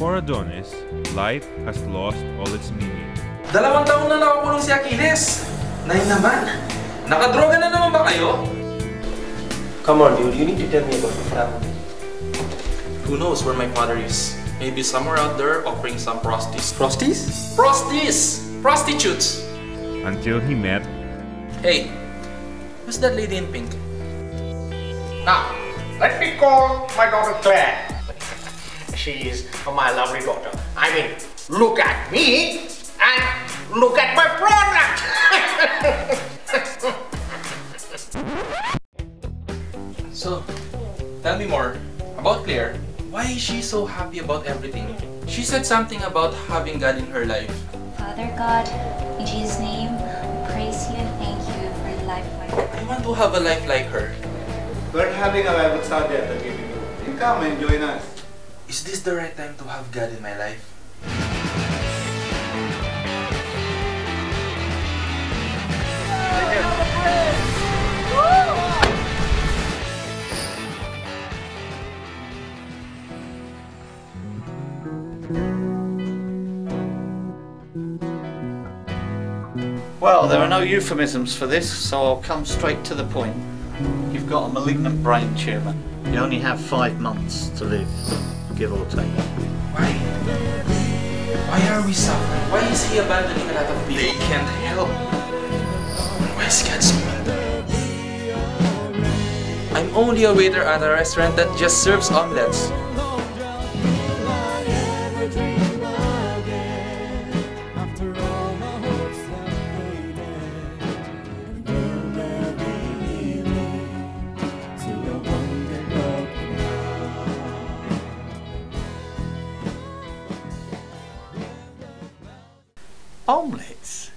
For Adonis, life has lost all its meaning. 2 taon na nakakulong si Achilles! Nay naman! Nakadroga na naman ba kayo? Come on, dude. You need to tell me about your family. Who knows where my father is? Maybe somewhere out there offering some prosties. Prosties? Prosties! Prostitutes! Until he met... Hey! Who's that lady in pink? Now, let me call my daughter Claire. She is my lovely daughter. I mean, look at me and look at my product! So, tell me more about Claire. Why is she so happy about everything? She said something about having God in her life. Father God, in Jesus' name, praise you and thank you for the life like her. I want to have a life like her. We're having a life with Saudi at the beginning. You come and join us. Is this the right time to have God in my life? Well, there are no euphemisms for this, so I'll come straight to the point. You've got a malignant brain tumour. You only have 5 months to live. Give or take. Why? Why are we suffering? Why is he abandoning a lot of people? They can't help. Why is God so mean? I'm only a waiter at a restaurant that just serves omelets. Omelettes?